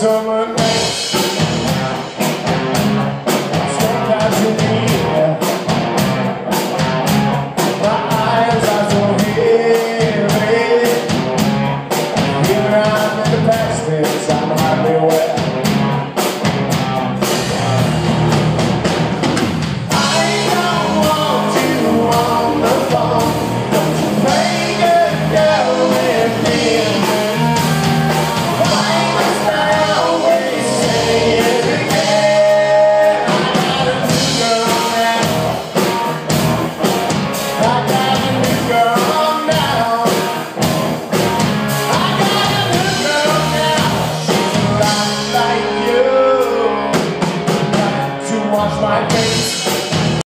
summer nights, sometimes in the air, my eyes are so heavy. Even I'm in the past tense, I'm hardly aware. I don't want you on the phone, don't you play good girl with me. Watch my face.